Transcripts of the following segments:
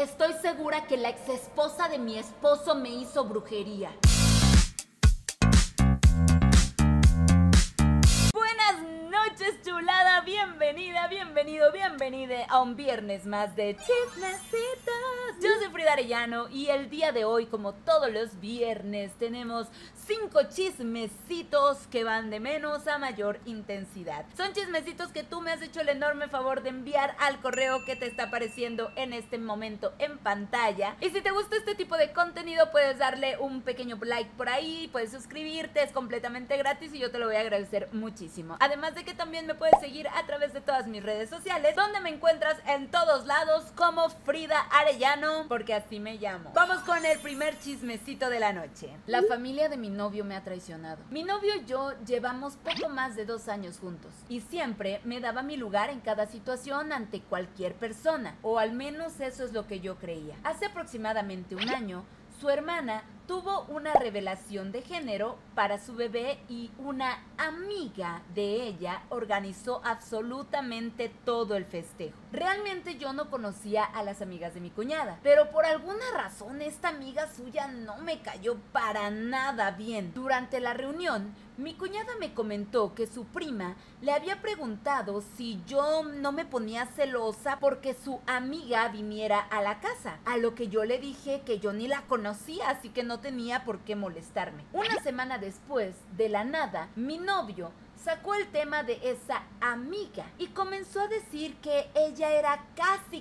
Estoy segura que la exesposa de mi esposo me hizo brujería. Buenas noches, chulada. Bienvenida, bienvenido, bienvenida a un viernes más de Chismecitos. Yo soy Frida Arellano y el día de hoy, como todos los viernes, tenemos 5 chismecitos que van de menos a mayor intensidad. Son chismecitos que tú me has hecho el enorme favor de enviar al correo que te está apareciendo en este momento en pantalla. Y si te gusta este tipo de contenido, puedes darle un pequeño like por ahí, puedes suscribirte, es completamente gratis y yo te lo voy a agradecer muchísimo. Además de que también me puedes seguir a través de todas mis redes sociales, donde me encuentras en todos lados como Frida Arellano, porque así me llamo. Vamos con el primer chismecito de la noche. La familia de mi novio me ha traicionado. Mi novio y yo llevamos poco más de 2 años juntos y siempre me daba mi lugar en cada situación ante cualquier persona, o al menos eso es lo que yo creía. Hace aproximadamente 1 año, su hermana tuvo una revelación de género para su bebé y una amiga de ella organizó absolutamente todo el festejo. Realmente yo no conocía a las amigas de mi cuñada, pero por alguna razón esta amiga suya no me cayó para nada bien. Durante la reunión, mi cuñada me comentó que su prima le había preguntado si yo no me ponía celosa porque su amiga viniera a la casa, a lo que yo le dije que yo ni la conocía, así que no tenía por qué molestarme. Una semana después, de la nada, mi novio sacó el tema de esa amiga y comenzó a decir que ella era casi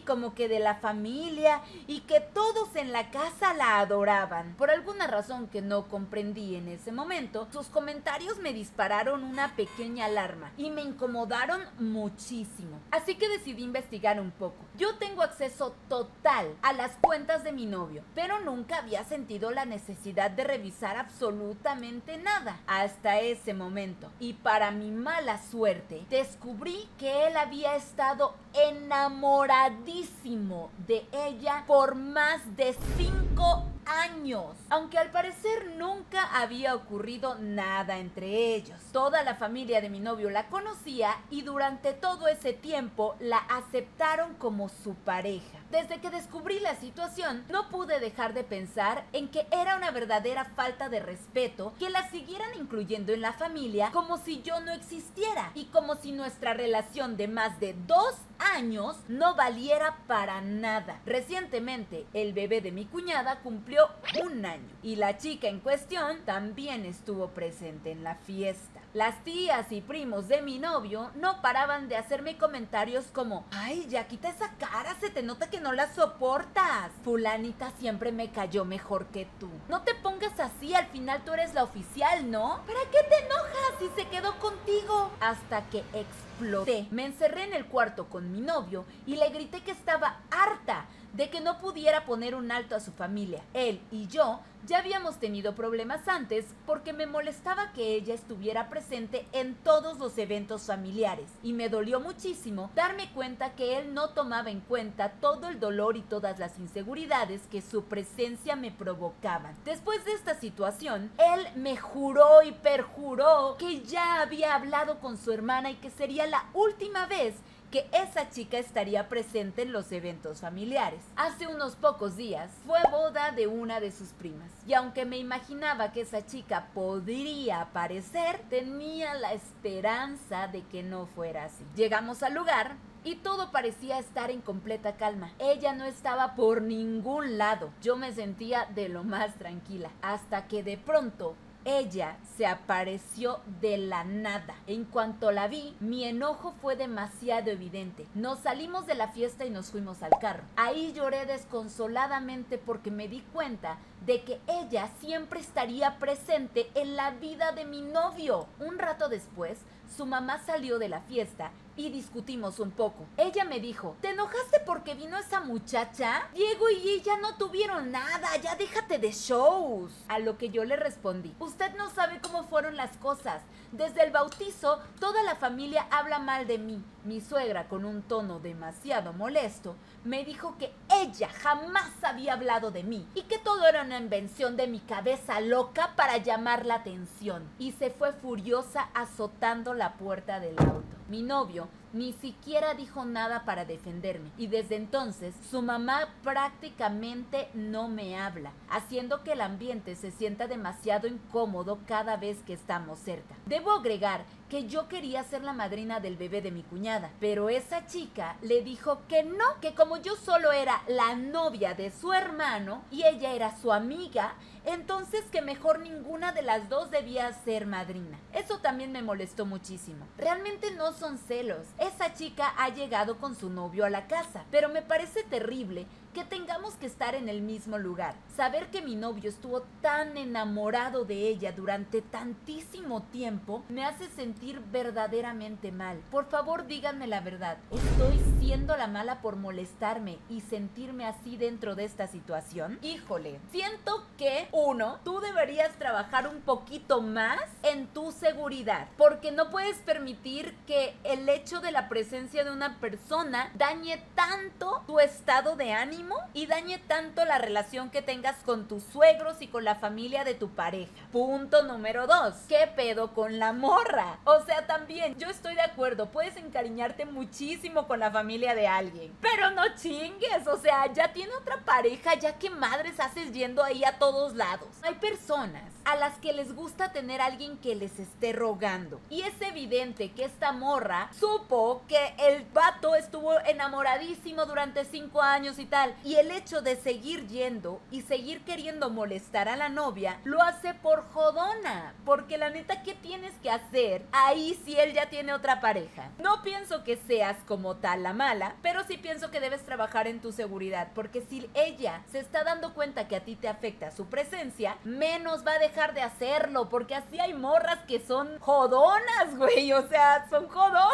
como que de la familia y que todos en la casa la adoraban. Por alguna razón que no comprendí en ese momento, sus comentarios me dispararon una pequeña alarma y me incomodaron muchísimo. Así que decidí investigar un poco. Yo tengo acceso total a las cuentas de mi novio, pero nunca había sentido la necesidad de revisar absolutamente nada hasta ese momento. Y para mi mala suerte, descubrí que él había estado enamoradísimo de ella por más de 5 años, aunque al parecer nunca había ocurrido nada entre ellos. Toda la familia de mi novio la conocía y durante todo ese tiempo la aceptaron como su pareja. Desde que descubrí la situación, no pude dejar de pensar en que era una verdadera falta de respeto que la siguieran incluyendo en la familia como si yo no existiera y como si nuestra relación de más de 2 años no valiera para nada. Recientemente, el bebé de mi cuñada cumplió 1 año y la chica en cuestión también estuvo presente en la fiesta. Las tías y primos de mi novio no paraban de hacerme comentarios como: "Ay, ya quita esa cara, se te nota que no la soportas. Fulanita siempre me cayó mejor que tú. No te pongas así, al final tú eres la oficial, ¿no? ¿Para qué te enojas si se quedó contigo?". Hasta que exploté. Me encerré en el cuarto con mi novio y le grité que estaba harta de que no pudiera poner un alto a su familia. Él y yo ya habíamos tenido problemas antes porque me molestaba que ella estuviera presente en todos los eventos familiares y me dolió muchísimo darme cuenta que él no tomaba en cuenta todo el dolor y todas las inseguridades que su presencia me provocaban. Después de esta situación, él me juró y perjuró que ya había hablado con su hermana y que sería la última vez que esa chica estaría presente en los eventos familiares. Hace unos pocos días fue boda de una de sus primas y aunque me imaginaba que esa chica podría aparecer, tenía la esperanza de que no fuera así. Llegamos al lugar y todo parecía estar en completa calma. Ella no estaba por ningún lado. Yo me sentía de lo más tranquila hasta que de pronto ella se apareció de la nada. En cuanto la vi, mi enojo fue demasiado evidente. Nos salimos de la fiesta y nos fuimos al carro. Ahí lloré desconsoladamente porque me di cuenta de que ella siempre estaría presente en la vida de mi novio. Un rato después, su mamá salió de la fiesta y discutimos un poco. Ella me dijo: "¿Te enojaste porque vino esa muchacha? Diego y ella no tuvieron nada, ya déjate de shows". A lo que yo le respondí: "Usted no sabe cómo fueron las cosas. Desde el bautizo, toda la familia habla mal de mí". Mi suegra, con un tono demasiado molesto, me dijo que ella jamás había hablado de mí y que todo era una invención de mi cabeza loca para llamar la atención. Y se fue furiosa azotando la puerta del auto. Mi novio Ni siquiera dijo nada para defenderme. Y desde entonces, su mamá prácticamente no me habla, haciendo que el ambiente se sienta demasiado incómodo cada vez que estamos cerca. Debo agregar que yo quería ser la madrina del bebé de mi cuñada, pero esa chica le dijo que no, que como yo solo era la novia de su hermano y ella era su amiga, entonces que mejor ninguna de las dos debía ser madrina. Eso también me molestó muchísimo. Realmente no son celos. Esa chica ha llegado con su novio a la casa, pero me parece terrible que tengamos que estar en el mismo lugar. Saber que mi novio estuvo tan enamorado de ella durante tantísimo tiempo me hace sentir verdaderamente mal. Por favor, díganme la verdad. ¿Estoy siendo la mala por molestarme y sentirme así dentro de esta situación? Híjole, siento que, uno, tú deberías trabajar un poquito más en tu seguridad, porque no puedes permitir que el hecho de la presencia de una persona dañe tanto tu estado de ánimo y dañe tanto la relación que tengas con tus suegros y con la familia de tu pareja. Punto número 2. ¿Qué pedo con la morra? O sea, también, yo estoy de acuerdo, puedes encariñarte muchísimo con la familia de alguien, pero no chingues, o sea, ya tiene otra pareja, ya que madres haces yendo ahí a todos lados. Hay personas a las que les gusta tener a alguien que les esté rogando, y es evidente que esta morra supo que el vato estuvo enamoradísimo durante 5 años y tal, y el hecho de seguir yendo y seguir queriendo molestar a la novia lo hace por jodona, porque la neta, ¿qué tienes que hacer ahí si él ya tiene otra pareja? No pienso que seas como tal la mala, pero sí pienso que debes trabajar en tu seguridad, porque si ella se está dando cuenta que a ti te afecta su presencia, menos va a dejar de hacerlo, porque así hay morras que son jodonas, güey, o sea, son jodonas.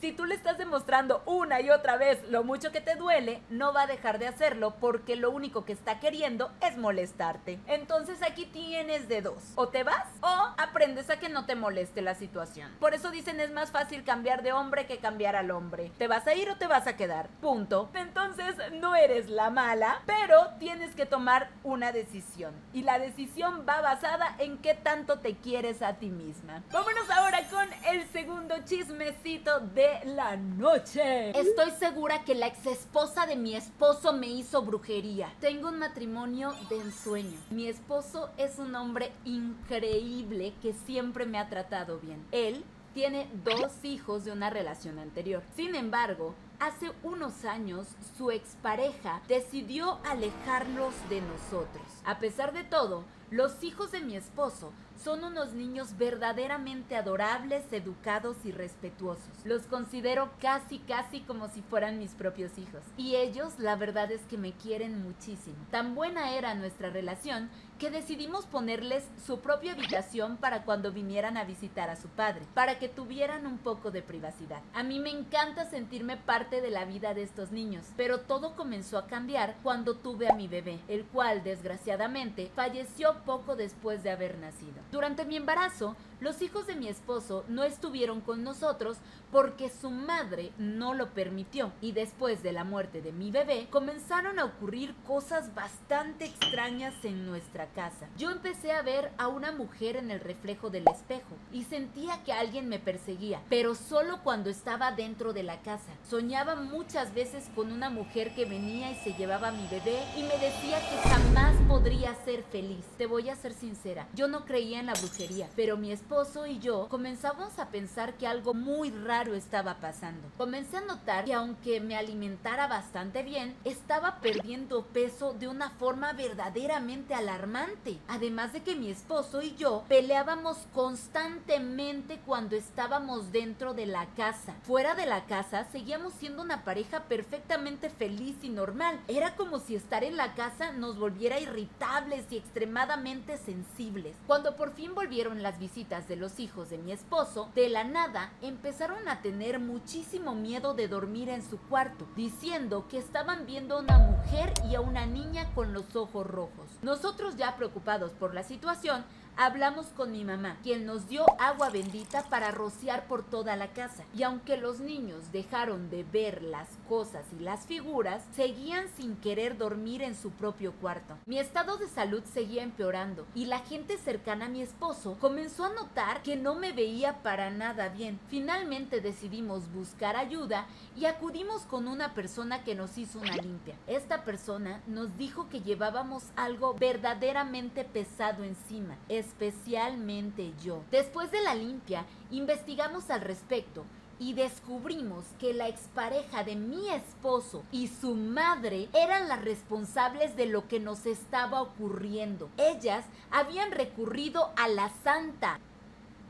Si tú le estás demostrando una y otra vez lo mucho que te duele, no va a dejar de hacerlo, porque lo único que está queriendo es molestarte. Entonces aquí tienes de dos: o te vas o aprendes a que no te moleste la situación. Por eso dicen, es más fácil cambiar de hombre que cambiar al hombre. ¿Te vas a ir o te vas a quedar? Punto. Entonces no eres la mala, pero tienes que tomar una decisión, y la decisión va basada en qué tanto te quieres a ti misma. Vámonos ahora con el segundo chismecito de la noche. Estoy segura que la ex esposa de mi esposo me hizo brujería. Tengo un matrimonio de ensueño. Mi esposo es un hombre increíble que siempre me ha tratado bien. Él tiene 2 hijos de una relación anterior. Sin embargo, hace unos años, su expareja decidió alejarlos de nosotros. A pesar de todo, los hijos de mi esposo son unos niños verdaderamente adorables, educados y respetuosos. Los considero casi como si fueran mis propios hijos. Y ellos, la verdad es que me quieren muchísimo. Tan buena era nuestra relación que decidimos ponerles su propia habitación para cuando vinieran a visitar a su padre, para que tuvieran un poco de privacidad. A mí me encanta sentirme parte de la vida de estos niños, pero todo comenzó a cambiar cuando tuve a mi bebé, el cual, desgraciadamente, falleció poco después de haber nacido. Durante mi embarazo, los hijos de mi esposo no estuvieron con nosotros porque su madre no lo permitió, y después de la muerte de mi bebé comenzaron a ocurrir cosas bastante extrañas en nuestra casa. Yo empecé a ver a una mujer en el reflejo del espejo y sentía que alguien me perseguía, pero solo cuando estaba dentro de la casa. Soñaba muchas veces con una mujer que venía y se llevaba a mi bebé y me decía que jamás podría ser feliz. Te voy a ser sincera, yo no creía en la brujería, pero mi esposo y yo comenzamos a pensar que algo muy raro estaba pasando. Comencé a notar que aunque me alimentara bastante bien, estaba perdiendo peso de una forma verdaderamente alarmante. Además de que mi esposo y yo peleábamos constantemente cuando estábamos dentro de la casa. Fuera de la casa seguíamos siendo una pareja perfectamente feliz y normal. Era como si estar en la casa nos volviera irritables y extremadamente sensibles. Cuando por fin volvieron las visitas de los hijos de mi esposo, de la nada empezaron a tener muchísimo miedo de dormir en su cuarto, diciendo que estaban viendo a una mujer y a una niña con los ojos rojos. Nosotros, ya preocupados por la situación, hablamos con mi mamá, quien nos dio agua bendita para rociar por toda la casa. Y aunque los niños dejaron de ver las cosas y las figuras, seguían sin querer dormir en su propio cuarto. Mi estado de salud seguía empeorando y la gente cercana a mi esposo comenzó a notar que no me veía para nada bien. Finalmente decidimos buscar ayuda y acudimos con una persona que nos hizo una limpia. Esta persona nos dijo que llevábamos algo verdaderamente pesado encima, especialmente yo. Después de la limpia, investigamos al respecto y descubrimos que la expareja de mi esposo y su madre eran las responsables de lo que nos estaba ocurriendo. Ellas habían recurrido a la santa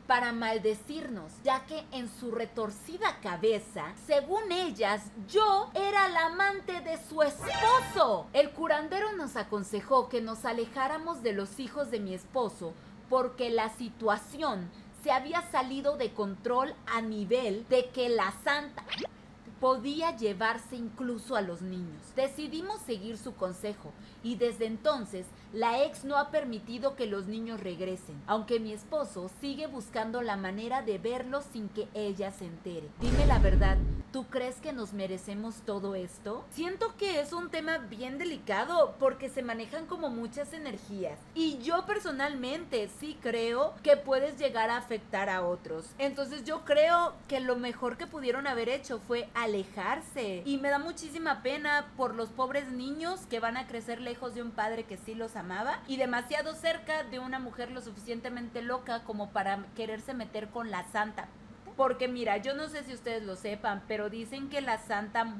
para maldecirnos, ya que en su retorcida cabeza, según ellas, yo era la amante de su esposo. El curandero nos aconsejó que nos alejáramos de los hijos de mi esposo porque la situación se había salido de control a nivel de que la santa podía llevarse incluso a los niños. Decidimos seguir su consejo y desde entonces la ex no ha permitido que los niños regresen, aunque mi esposo sigue buscando la manera de verlos sin que ella se entere. Dime la verdad, ¿tú crees que nos merecemos todo esto? Siento que es un tema bien delicado porque se manejan como muchas energías y yo personalmente sí creo que puedes llegar a afectar a otros. Entonces yo creo que lo mejor que pudieron haber hecho fue alejarse. Y me da muchísima pena por los pobres niños que van a crecer lejos de un padre que sí los amaba y demasiado cerca de una mujer lo suficientemente loca como para quererse meter con la santa. Porque mira, yo no sé si ustedes lo sepan, pero dicen que la santa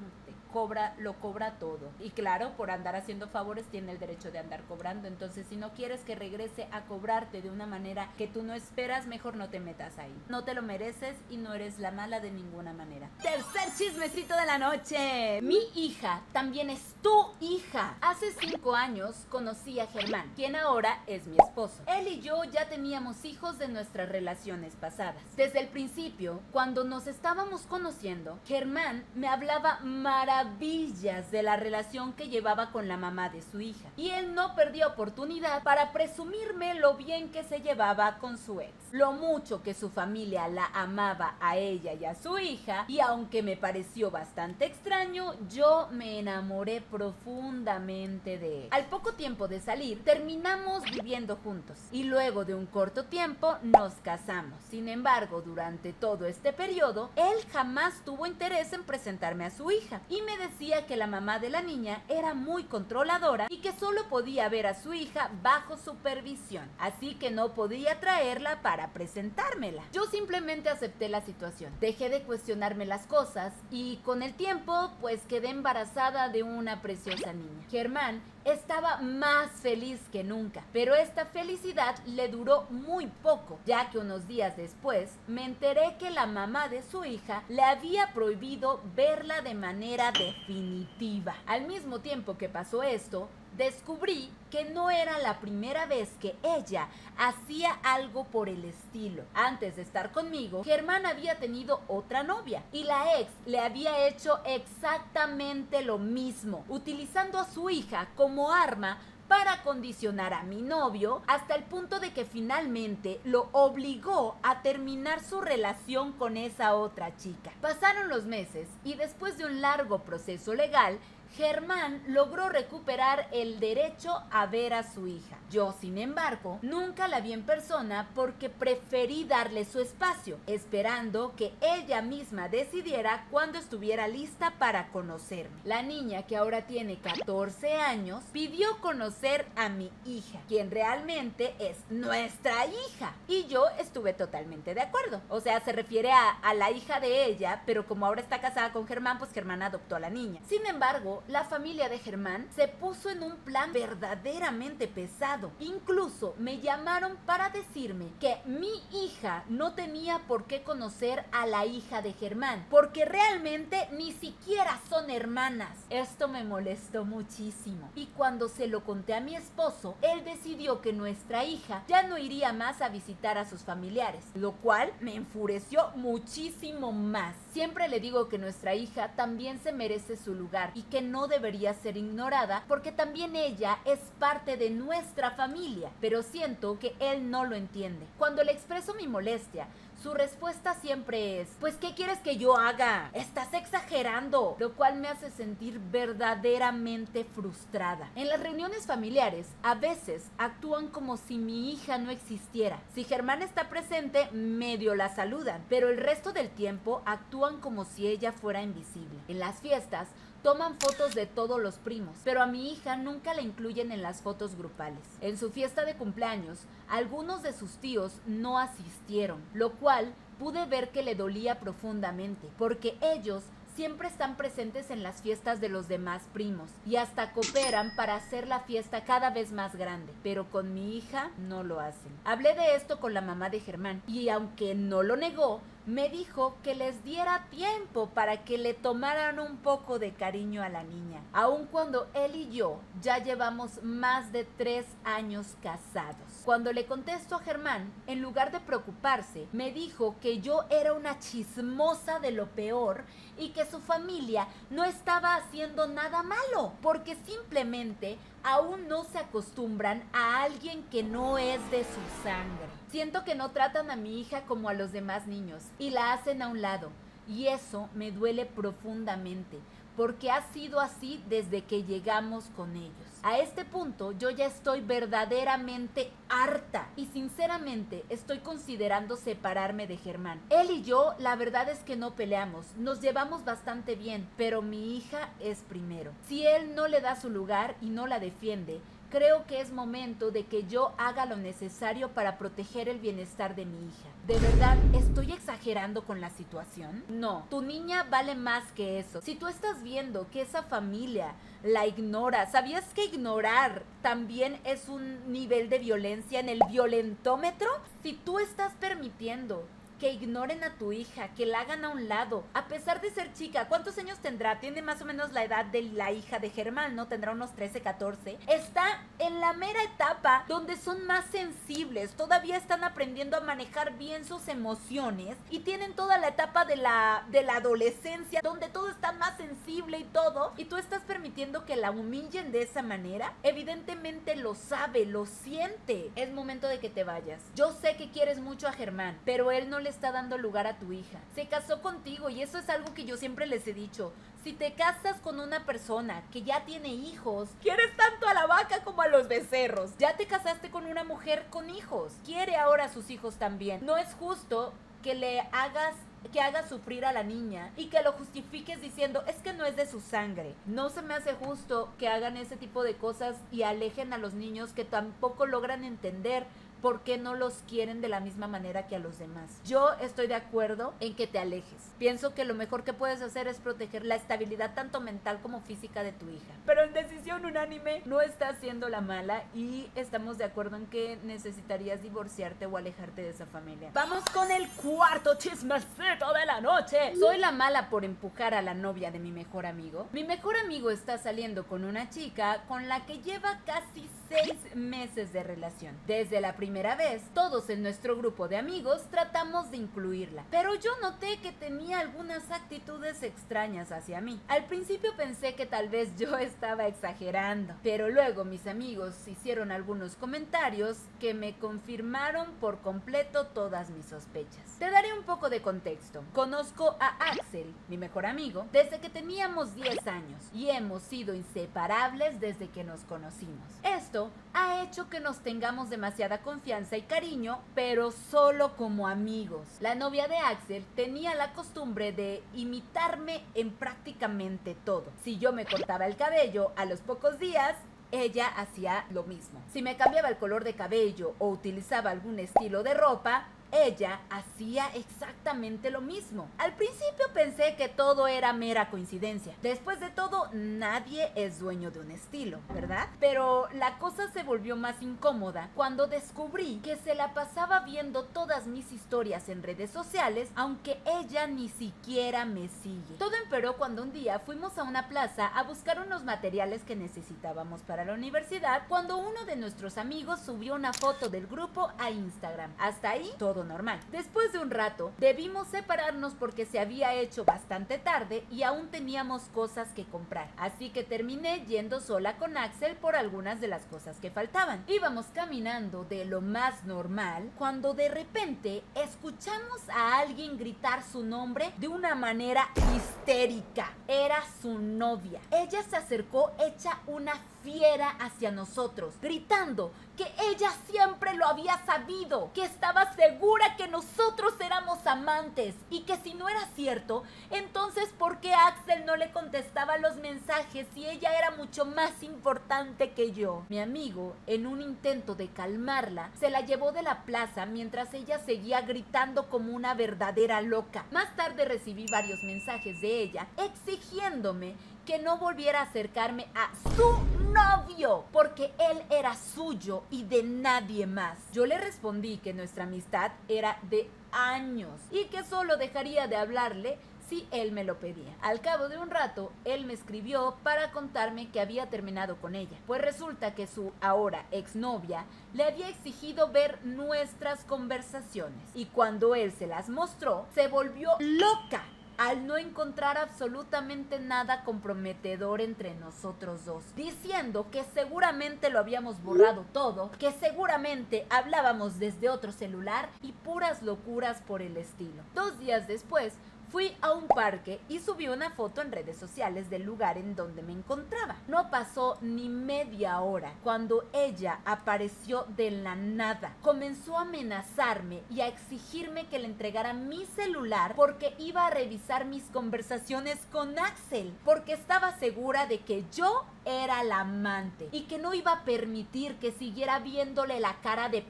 lo cobra todo. Y claro, por andar haciendo favores tiene el derecho de andar cobrando. Entonces, si no quieres que regrese a cobrarte de una manera que tú no esperas, mejor no te metas ahí. No te lo mereces y no eres la mala de ninguna manera. Tercer chismecito de la noche. Mi hija también es tu hija. Hace 5 años conocí a Germán, quien ahora es mi esposo. Él y yo ya teníamos hijos de nuestras relaciones pasadas. Desde el principio, cuando nos estábamos conociendo, Germán me hablaba maravillas de la relación que llevaba con la mamá de su hija y él no perdió oportunidad para presumirme lo bien que se llevaba con su ex, lo mucho que su familia la amaba a ella y a su hija. Y aunque me pareció bastante extraño, yo me enamoré profundamente de él. Al poco tiempo de salir, terminamos viviendo juntos y luego de un corto tiempo nos casamos. Sin embargo, durante todo este periodo, él jamás tuvo interés en presentarme a su hija y me decía que la mamá de la niña era muy controladora y que solo podía ver a su hija bajo supervisión, así que no podía traerla para presentármela. Yo simplemente acepté la situación, dejé de cuestionarme las cosas y con el tiempo pues quedé embarazada de una preciosa niña. Germán estaba más feliz que nunca, pero esta felicidad le duró muy poco, ya que unos días después me enteré que la mamá de su hija le había prohibido verla de manera definitiva. Al mismo tiempo que pasó esto, descubrí que no era la primera vez que ella hacía algo por el estilo. Antes de estar conmigo, Germán había tenido otra novia y la ex le había hecho exactamente lo mismo, utilizando a su hija como arma para condicionar a mi novio hasta el punto de que finalmente lo obligó a terminar su relación con esa otra chica. Pasaron los meses y después de un largo proceso legal, Germán logró recuperar el derecho a ver a su hija. Yo, sin embargo, nunca la vi en persona porque preferí darle su espacio, esperando que ella misma decidiera cuándo estuviera lista para conocerme. La niña, que ahora tiene 14 años, pidió conocer a mi hija, quien realmente es nuestra hija. Y yo estuve totalmente de acuerdo. O sea, se refiere a la hija de ella, pero como ahora está casada con Germán, pues Germán adoptó a la niña. Sin embargo, la familia de Germán se puso en un plan verdaderamente pesado. Incluso me llamaron para decirme que mi hija no tenía por qué conocer a la hija de Germán, porque realmente ni siquiera son hermanas. Esto me molestó muchísimo. Y cuando se lo conté a mi esposo, él decidió que nuestra hija ya no iría más a visitar a sus familiares, lo cual me enfureció muchísimo más. Siempre le digo que nuestra hija también se merece su lugar y que no debería ser ignorada porque también ella es parte de nuestra familia, pero siento que él no lo entiende. Cuando le expreso mi molestia, su respuesta siempre es, pues ¿qué quieres que yo haga? ¡Estás exagerando! Lo cual me hace sentir verdaderamente frustrada. En las reuniones familiares, a veces actúan como si mi hija no existiera. Si Germán está presente, medio la saludan, pero el resto del tiempo actúan como si ella fuera invisible. En las fiestas, toman fotos de todos los primos, pero a mi hija nunca la incluyen en las fotos grupales. En su fiesta de cumpleaños, algunos de sus tíos no asistieron, lo cual pude ver que le dolía profundamente, porque ellos siempre están presentes en las fiestas de los demás primos y hasta cooperan para hacer la fiesta cada vez más grande, pero con mi hija no lo hacen. Hablé de esto con la mamá de Germán y aunque no lo negó, me dijo que les diera tiempo para que le tomaran un poco de cariño a la niña, aun cuando él y yo ya llevamos más de 3 años casados. Cuando le contesto a Germán, en lugar de preocuparse, me dijo que yo era una chismosa de lo peor y que su familia no estaba haciendo nada malo, porque simplemente aún no se acostumbran a alguien que no es de su sangre. Siento que no tratan a mi hija como a los demás niños y la hacen a un lado, y eso me duele profundamente, porque ha sido así desde que llegamos con ellos. A este punto yo ya estoy verdaderamente harta y sinceramente estoy considerando separarme de Germán. Él y yo la verdad es que no peleamos, nos llevamos bastante bien, pero mi hija es primero. Si él no le da su lugar y no la defiende, creo que es momento de que yo haga lo necesario para proteger el bienestar de mi hija. ¿De verdad estoy exagerando con la situación? No, tu niña vale más que eso. Si tú estás viendo que esa familia la ignora, ¿sabías que ignorar también es un nivel de violencia en el violentómetro? Si tú estás permitiendo que ignoren a tu hija, que la hagan a un lado, a pesar de ser chica, ¿cuántos años tendrá? Tiene más o menos la edad de la hija de Germán, ¿no? Tendrá unos 13, 14. Está en la mera etapa donde son más sensibles, todavía están aprendiendo a manejar bien sus emociones y tienen toda la etapa de la adolescencia, donde todo está más sensible y todo, y tú estás permitiendo que la humillen de esa manera. Evidentemente lo sabe, lo siente. Es momento de que te vayas. Yo sé que quieres mucho a Germán, pero él no le está dando lugar a tu hija. Se casó contigo y eso es algo que yo siempre les he dicho. Si te casas con una persona que ya tiene hijos, quieres tanto a la vaca como a los becerros. Ya te casaste con una mujer con hijos, quiere ahora a sus hijos también. No es justo que hagas sufrir a la niña y que lo justifiques diciendo es que no es de su sangre. No se me hace justo que hagan ese tipo de cosas y alejen a los niños que tampoco logran entender ¿por qué no los quieren de la misma manera que a los demás? Yo estoy de acuerdo en que te alejes. Pienso que lo mejor que puedes hacer es proteger la estabilidad tanto mental como física de tu hija. Pero en decisión unánime no está haciendo la mala y estamos de acuerdo en que necesitarías divorciarte o alejarte de esa familia. ¡Vamos con el cuarto chismecito de la noche! ¿Soy la mala por empujar a la novia de mi mejor amigo? Mi mejor amigo está saliendo con una chica con la que lleva casi 6 meses de relación. Desde la primera vez, todos en nuestro grupo de amigos tratamos de incluirla, pero yo noté que tenía algunas actitudes extrañas hacia mí. Al principio pensé que tal vez yo estaba exagerando, pero luego mis amigos hicieron algunos comentarios que me confirmaron por completo todas mis sospechas. Te daré un poco de contexto. Conozco a Axel, mi mejor amigo, desde que teníamos 10 años y hemos sido inseparables desde que nos conocimos. Esto ha hecho que nos tengamos demasiada confianza y cariño, pero solo como amigos. La novia de Axel tenía la costumbre de imitarme en prácticamente todo. Si yo me cortaba el cabello, a los pocos días ella hacía lo mismo. Si me cambiaba el color de cabello o utilizaba algún estilo de ropa, ella hacía exactamente lo mismo. Al principio pensé que todo era mera coincidencia. Después de todo, nadie es dueño de un estilo, ¿verdad? Pero la cosa se volvió más incómoda cuando descubrí que se la pasaba viendo todas mis historias en redes sociales, aunque ella ni siquiera me sigue. Todo empeoró cuando un día fuimos a una plaza a buscar unos materiales que necesitábamos para la universidad, cuando uno de nuestros amigos subió una foto del grupo a Instagram. Hasta ahí todo todo normal. Después de un rato, debimos separarnos porque se había hecho bastante tarde y aún teníamos cosas que comprar. Así que terminé yendo sola con Axel por algunas de las cosas que faltaban. Íbamos caminando de lo más normal cuando de repente escuchamos a alguien gritar su nombre de una manera histérica. Era su novia. Ella se acercó hecha una fiera hacia nosotros, gritando que ella siempre lo había sabido, que estaba segura que nosotros éramos amantes y que si no era cierto, entonces ¿por qué Axel no le contestaba los mensajes si ella era mucho más importante que yo? Mi amigo, en un intento de calmarla, se la llevó de la plaza mientras ella seguía gritando como una verdadera loca. Más tarde recibí varios mensajes de ella exigiéndome que no volviera a acercarme a su novio, porque él era suyo y de nadie más. Yo le respondí que nuestra amistad era de años y que solo dejaría de hablarle si él me lo pedía. Al cabo de un rato, él me escribió para contarme que había terminado con ella, pues resulta que su ahora exnovia le había exigido ver nuestras conversaciones y cuando él se las mostró, se volvió loca al no encontrar absolutamente nada comprometedor entre nosotros dos, diciendo que seguramente lo habíamos borrado todo, que seguramente hablábamos desde otro celular y puras locuras por el estilo. 2 días después, fui a un parque y subí una foto en redes sociales del lugar en donde me encontraba. No pasó ni media hora cuando ella apareció de la nada. Comenzó a amenazarme y a exigirme que le entregara mi celular porque iba a revisar mis conversaciones con Axel, porque estaba segura de que yo era la amante y que no iba a permitir que siguiera viéndole la cara de...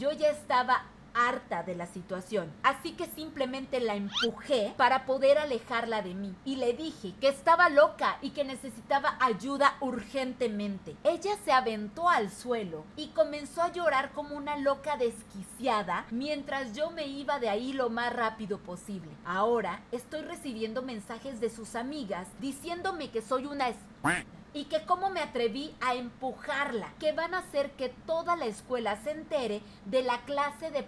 Yo ya estaba harta de la situación, así que simplemente la empujé para poder alejarla de mí y le dije que estaba loca y que necesitaba ayuda urgentemente. Ella se aventó al suelo y comenzó a llorar como una loca desquiciada mientras yo me iba de ahí lo más rápido posible. Ahora estoy recibiendo mensajes de sus amigas diciéndome que soy una y que cómo me atreví a empujarla, que van a hacer que toda la escuela se entere de la clase de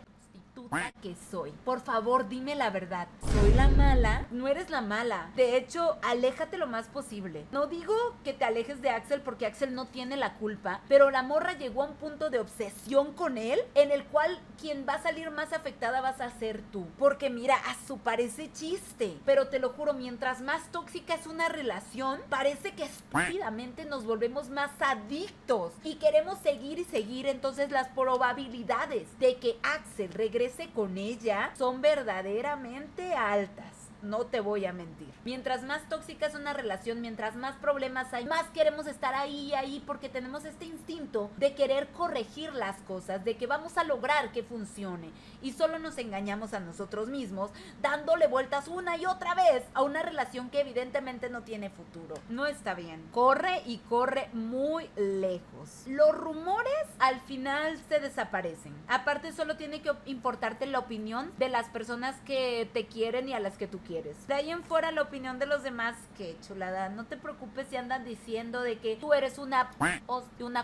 que soy. Por favor, dime la verdad. ¿Soy la mala? No eres la mala. De hecho, aléjate lo más posible. No digo que te alejes de Axel porque Axel no tiene la culpa, pero la morra llegó a un punto de obsesión con él en el cual quien va a salir más afectada vas a ser tú. Porque mira, a su parece chiste, pero te lo juro, mientras más tóxica es una relación, parece que estúpidamente nos volvemos más adictos y queremos seguir y seguir. Entonces las probabilidades de que Axel regrese con ella son verdaderamente altas, no te voy a mentir. Mientras más tóxica es una relación, mientras más problemas hay, más queremos estar ahí porque tenemos este instinto de querer corregir las cosas, de que vamos a lograr que funcione, y solo nos engañamos a nosotros mismos dándole vueltas una y otra vez a una relación que evidentemente no tiene futuro. No está bien. Corre y corre muy lejos. Los rumores al final se desaparecen. Aparte, solo tiene que importarte la opinión de las personas que te quieren y a las que tú quieres. De ahí en fuera, la opinión de los demás, qué chulada. No te preocupes si andan diciendo de que tú eres una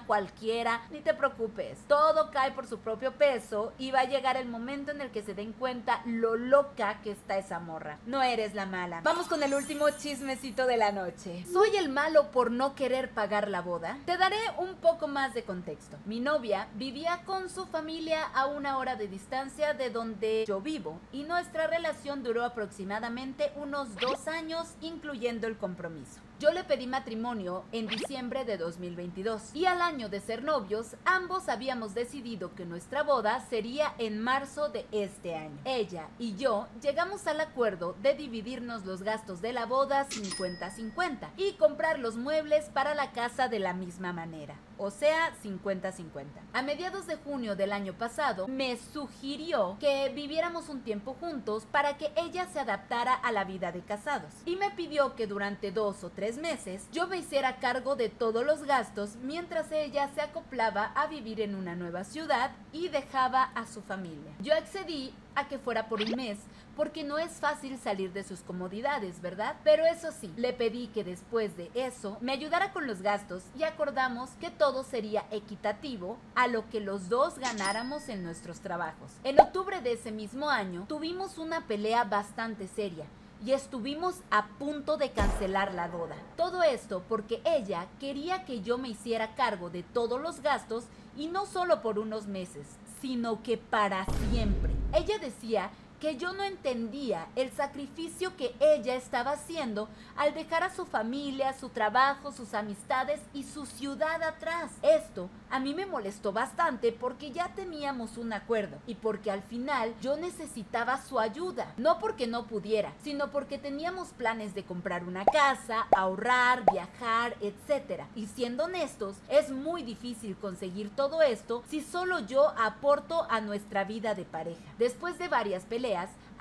cualquiera, ni te preocupes. Todo cae por su propio peso y va a llegar el momento en el que se den cuenta lo loca que está esa morra. No eres la mala. Vamos con el último chismecito de la noche. ¿Soy el malo por no querer pagar la boda? Te daré un poco más de contexto. Mi novia vivía con su familia a 1 hora de distancia de donde yo vivo y nuestra relación duró aproximadamente unos 2 años, incluyendo el compromiso. Yo le pedí matrimonio en diciembre de 2022 y al año de ser novios, ambos habíamos decidido que nuestra boda sería en marzo de este año. Ella y yo llegamos al acuerdo de dividirnos los gastos de la boda 50-50 y comprar los muebles para la casa de la misma manera, o sea, 50-50. A mediados de junio del año pasado, me sugirió que viviéramos un tiempo juntos para que ella se adaptara a la vida de casados y me pidió que durante 2 o 3 meses yo me hiciera cargo de todos los gastos mientras ella se acoplaba a vivir en una nueva ciudad y dejaba a su familia. Yo accedí a que fuera por un mes porque no es fácil salir de sus comodidades, ¿verdad? Pero eso sí, le pedí que después de eso me ayudara con los gastos y acordamos que todo sería equitativo a lo que los dos ganáramos en nuestros trabajos. En octubre de ese mismo año tuvimos una pelea bastante seria y estuvimos a punto de cancelar la boda. Todo esto porque ella quería que yo me hiciera cargo de todos los gastos y no solo por unos meses, sino que para siempre. Ella decía que yo no entendía el sacrificio que ella estaba haciendo al dejar a su familia, su trabajo, sus amistades y su ciudad atrás. Esto a mí me molestó bastante porque ya teníamos un acuerdo y porque al final yo necesitaba su ayuda. No porque no pudiera, sino porque teníamos planes de comprar una casa, ahorrar, viajar, etc. Y siendo honestos, es muy difícil conseguir todo esto si solo yo aporto a nuestra vida de pareja. Después de varias peleas,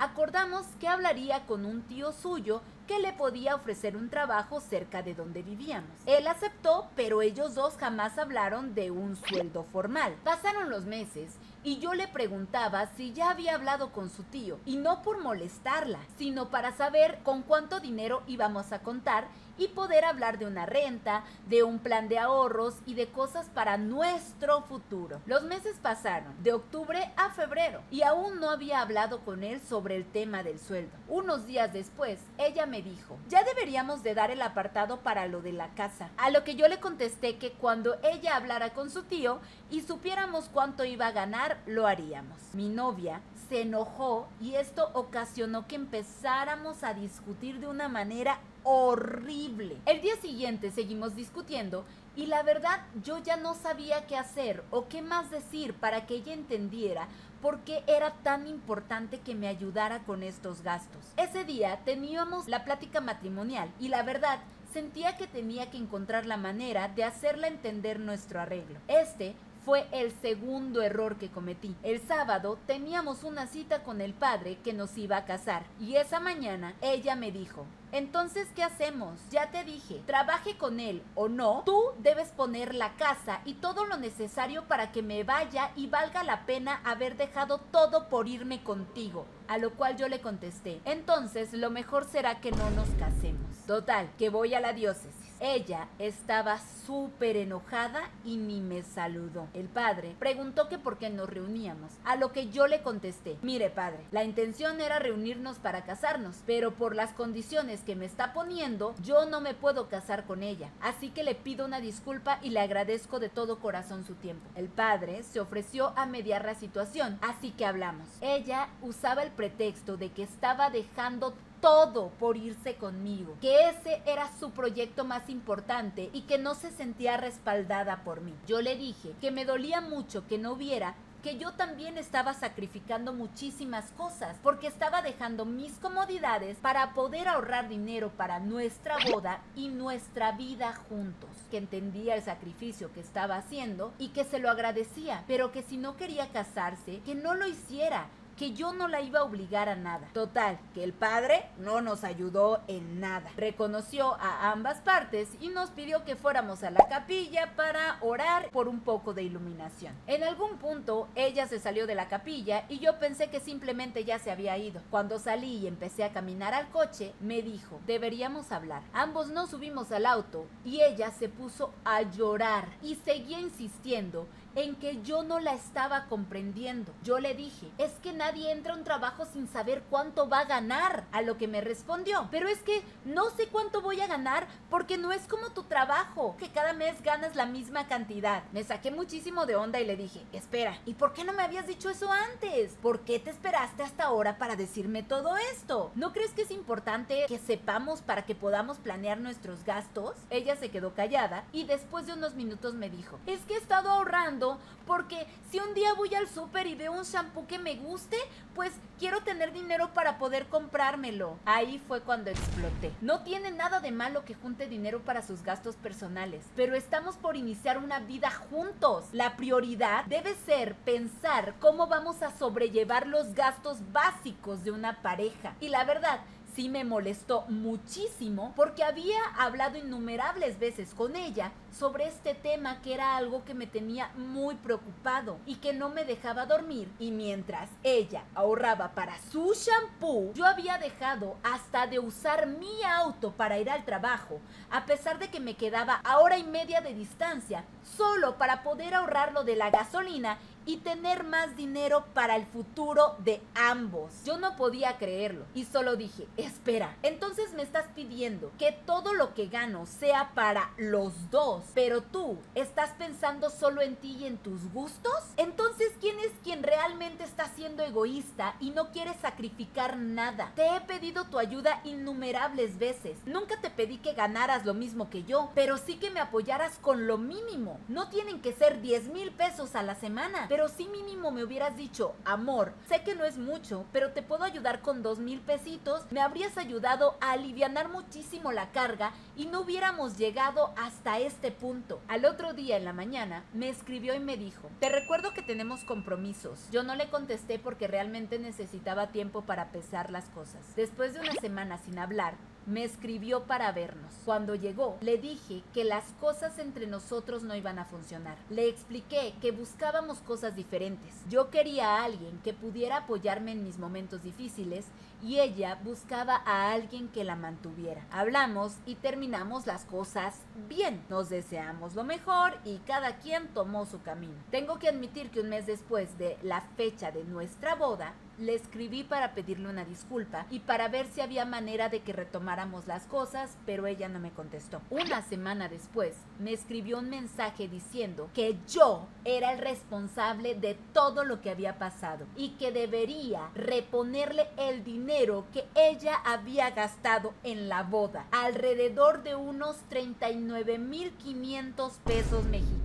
acordamos que hablaría con un tío suyo que le podía ofrecer un trabajo cerca de donde vivíamos. Él aceptó, pero ellos dos jamás hablaron de un sueldo formal. Pasaron los meses y yo le preguntaba si ya había hablado con su tío, y no por molestarla, sino para saber con cuánto dinero íbamos a contar y poder hablar de una renta, de un plan de ahorros y de cosas para nuestro futuro. Los meses pasaron, de octubre a febrero, y aún no había hablado con él sobre el tema del sueldo. Unos días después, ella me dijo: ya deberíamos de dar el apartado para lo de la casa. A lo que yo le contesté que cuando ella hablara con su tío y supiéramos cuánto iba a ganar, lo haríamos. Mi novia se enojó y esto ocasionó que empezáramos a discutir de una manera horrible. El día siguiente seguimos discutiendo y la verdad yo ya no sabía qué hacer o qué más decir para que ella entendiera por qué era tan importante que me ayudara con estos gastos. Ese día teníamos la plática matrimonial y la verdad sentía que tenía que encontrar la manera de hacerla entender nuestro arreglo. Este fue el segundo error que cometí. El sábado teníamos una cita con el padre que nos iba a casar y esa mañana ella me dijo: entonces, ¿qué hacemos? Ya te dije, trabaje con él o no, tú debes poner la casa y todo lo necesario para que me vaya y valga la pena haber dejado todo por irme contigo. A lo cual yo le contesté: entonces lo mejor será que no nos casemos. Total, que voy a la diócesis. Ella estaba súper enojada y ni me saludó. El padre preguntó que por qué nos reuníamos, a lo que yo le contesté: mire padre, la intención era reunirnos para casarnos, pero por las condiciones que me está poniendo, yo no me puedo casar con ella, así que le pido una disculpa y le agradezco de todo corazón su tiempo. El padre se ofreció a mediar la situación, así que hablamos. Ella usaba el pretexto de que estaba dejando todo por irse conmigo, que ese era su proyecto más importante y que no se sentía respaldada por mí. Yo le dije que me dolía mucho que no viera que yo también estaba sacrificando muchísimas cosas, porque estaba dejando mis comodidades para poder ahorrar dinero para nuestra boda y nuestra vida juntos, que entendía el sacrificio que estaba haciendo y que se lo agradecía, pero que si no quería casarse, que no lo hiciera, que yo no la iba a obligar a nada. Total, que el padre no nos ayudó en nada. Reconoció a ambas partes y nos pidió que fuéramos a la capilla para orar por un poco de iluminación. En algún punto, ella se salió de la capilla y yo pensé que simplemente ya se había ido. Cuando salí y empecé a caminar al coche, me dijo: deberíamos hablar. Ambos nos subimos al auto y ella se puso a llorar y seguía insistiendo en que yo no la estaba comprendiendo. Yo le dije: es que nadie entra a un trabajo sin saber cuánto va a ganar. A lo que me respondió: pero es que no sé cuánto voy a ganar porque no es como tu trabajo, que cada mes ganas la misma cantidad. Me saqué muchísimo de onda y le dije: espera, ¿y por qué no me habías dicho eso antes? ¿Por qué te esperaste hasta ahora para decirme todo esto? ¿No crees que es importante que sepamos para que podamos planear nuestros gastos? Ella se quedó callada y después de unos minutos me dijo: es que he estado ahorrando porque si un día voy al súper y veo un shampoo que me guste, pues quiero tener dinero para poder comprármelo. Ahí fue cuando exploté. No tiene nada de malo que junte dinero para sus gastos personales, pero estamos por iniciar una vida juntos. La prioridad debe ser pensar cómo vamos a sobrellevar los gastos básicos de una pareja. Y la verdad, sí me molestó muchísimo porque había hablado innumerables veces con ella sobre este tema, que era algo que me tenía muy preocupado y que no me dejaba dormir. Y mientras ella ahorraba para su shampoo, yo había dejado hasta de usar mi auto para ir al trabajo, a pesar de que me quedaba a hora y media de distancia, solo para poder ahorrarlo de la gasolina y tener más dinero para el futuro de ambos. Yo no podía creerlo y solo dije, espera, entonces me estás pidiendo que todo lo que gano sea para los dos, pero tú estás pensando solo en ti y en tus gustos. Entonces, ¿quién es quien realmente está siendo egoísta y no quiere sacrificar nada? Te he pedido tu ayuda innumerables veces. Nunca te pedí que ganaras lo mismo que yo, pero sí que me apoyaras con lo mínimo. No tienen que ser 10,000 pesos a la semana, pero sí mínimo me hubieras dicho, amor, sé que no es mucho, pero te puedo ayudar con 2,000 pesitos, me habrías ayudado a alivianar muchísimo la carga y no hubiéramos llegado hasta este punto. Al otro día en la mañana me escribió y me dijo, te recuerdo que tenemos compromisos. Yo no le contesté porque realmente necesitaba tiempo para pesar las cosas. Después de una semana sin hablar, me escribió para vernos. Cuando llegó, le dije que las cosas entre nosotros no iban a funcionar. Le expliqué que buscábamos cosas diferentes. Yo quería a alguien que pudiera apoyarme en mis momentos difíciles y ella buscaba a alguien que la mantuviera. Hablamos y terminamos las cosas bien. Nos deseamos lo mejor y cada quien tomó su camino. Tengo que admitir que un mes después de la fecha de nuestra boda, le escribí para pedirle una disculpa y para ver si había manera de que retomáramos las cosas, pero ella no me contestó. Una semana después, me escribió un mensaje diciendo que yo era el responsable de todo lo que había pasado y que debería reponerle el dinero que ella había gastado en la boda, alrededor de unos 39,500 pesos mexicanos.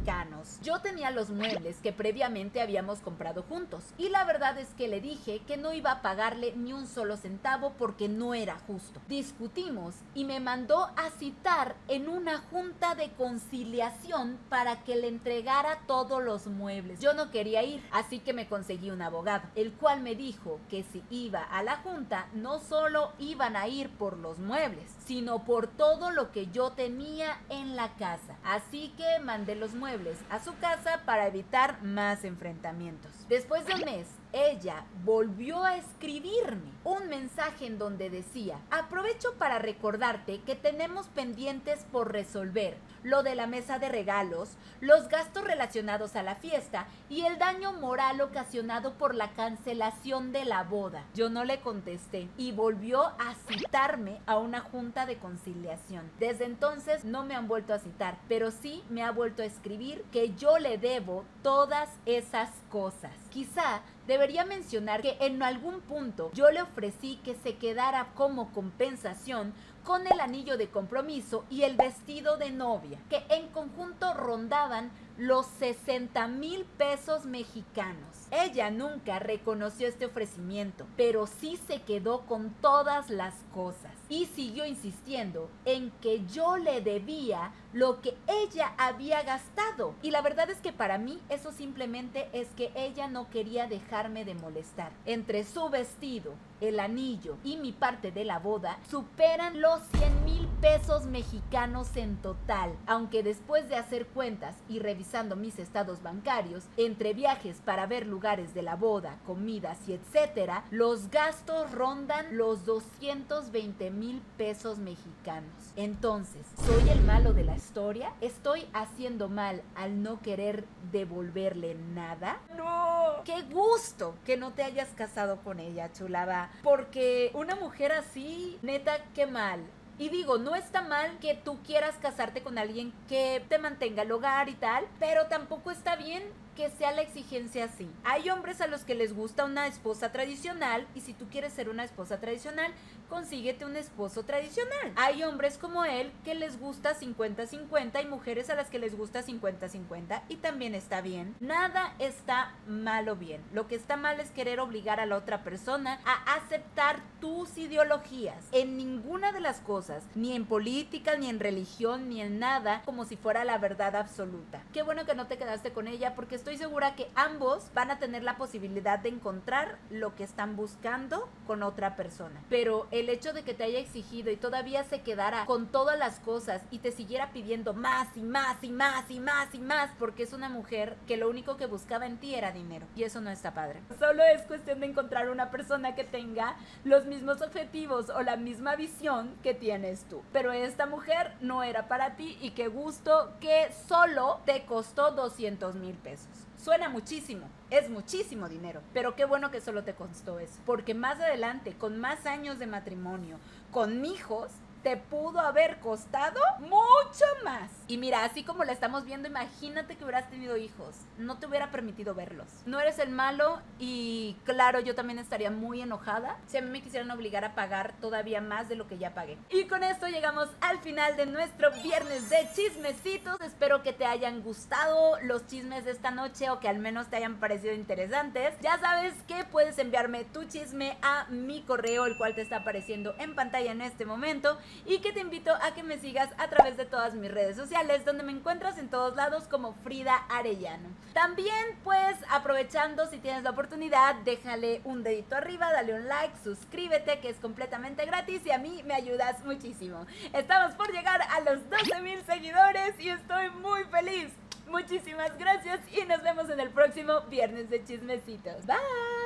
Yo tenía los muebles que previamente habíamos comprado juntos y la verdad es que le dije que no iba a pagarle ni un solo centavo porque no era justo. Discutimos y me mandó a citar en una junta de conciliación para que le entregara todos los muebles. Yo no quería ir, así que me conseguí un abogado, el cual me dijo que si iba a la junta, no solo iban a ir por los muebles, sino por todo lo que yo tenía en la casa. Así que mandé los muebles a su casa para evitar más enfrentamientos. Después de un mes, ella volvió a escribirme un mensaje en donde decía, aprovecho para recordarte que tenemos pendientes por resolver lo de la mesa de regalos, los gastos relacionados a la fiesta y el daño moral ocasionado por la cancelación de la boda. Yo no le contesté y volvió a citarme a una junta de conciliación. Desde entonces no me han vuelto a citar, pero sí me ha vuelto a escribir que yo le debo todas esas cosas. Quizá debería mencionar que en algún punto yo le ofrecí que se quedara como compensación con el anillo de compromiso y el vestido de novia, que en conjunto rondaban los 60,000 pesos mexicanos. Ella nunca reconoció este ofrecimiento, pero sí se quedó con todas las cosas y siguió insistiendo en que yo le debía lo que ella había gastado. Y la verdad es que para mí eso simplemente es que ella no quería dejarme de molestar. Entre su vestido, el anillo y mi parte de la boda superan los 100,000 pesos mexicanos en total, aunque después de hacer cuentas y revisando mis estados bancarios, entre viajes para ver lugares de la boda, comidas y etcétera, los gastos rondan los 220,000 pesos mexicanos. Entonces, ¿soy el malo de la historia? ¿Estoy haciendo mal al no querer devolverle nada? ¡No! ¡Qué gusto que no te hayas casado con ella, chulaba! Porque una mujer así, neta, qué mal. Y digo, no está mal que tú quieras casarte con alguien que te mantenga el hogar y tal, pero tampoco está bien que sea la exigencia así. Hay hombres a los que les gusta una esposa tradicional y si tú quieres ser una esposa tradicional, consíguete un esposo tradicional. Hay hombres como él que les gusta 50-50 y mujeres a las que les gusta 50-50 y también está bien. Nada está mal o bien. Lo que está mal es querer obligar a la otra persona a aceptar tus ideologías. En ninguna de las cosas, ni en política, ni en religión, ni en nada, como si fuera la verdad absoluta. Qué bueno que no te quedaste con ella porque estoy estoy segura que ambos van a tener la posibilidad de encontrar lo que están buscando con otra persona. Pero el hecho de que te haya exigido y todavía se quedara con todas las cosas y te siguiera pidiendo más y más y más y más y más, porque es una mujer que lo único que buscaba en ti era dinero, y eso no está padre. Solo es cuestión de encontrar una persona que tenga los mismos objetivos o la misma visión que tienes tú. Pero esta mujer no era para ti, y qué gusto que solo te costó 200,000 pesos. Suena muchísimo, es muchísimo dinero, pero qué bueno que solo te costó eso, porque más adelante, con más años de matrimonio, con hijos, te pudo haber costado mucho más. Y mira, así como la estamos viendo, imagínate que hubieras tenido hijos, no te hubiera permitido verlos. No eres el malo, y claro, yo también estaría muy enojada si a mí me quisieran obligar a pagar todavía más de lo que ya pagué. Y con esto llegamos al final de nuestro viernes de chismecitos. Espero que te hayan gustado los chismes de esta noche, o que al menos te hayan parecido interesantes. Ya sabes que puedes enviarme tu chisme a mi correo, el cual te está apareciendo en pantalla en este momento, y que te invito a que me sigas a través de todas mis redes sociales, donde me encuentras en todos lados como Frida Arellano. También, pues, aprovechando, si tienes la oportunidad, déjale un dedito arriba, dale un like, suscríbete, que es completamente gratis y a mí me ayudas muchísimo. Estamos por llegar a los 12,000 seguidores y estoy muy feliz. Muchísimas gracias y nos vemos en el próximo viernes de chismecitos. Bye.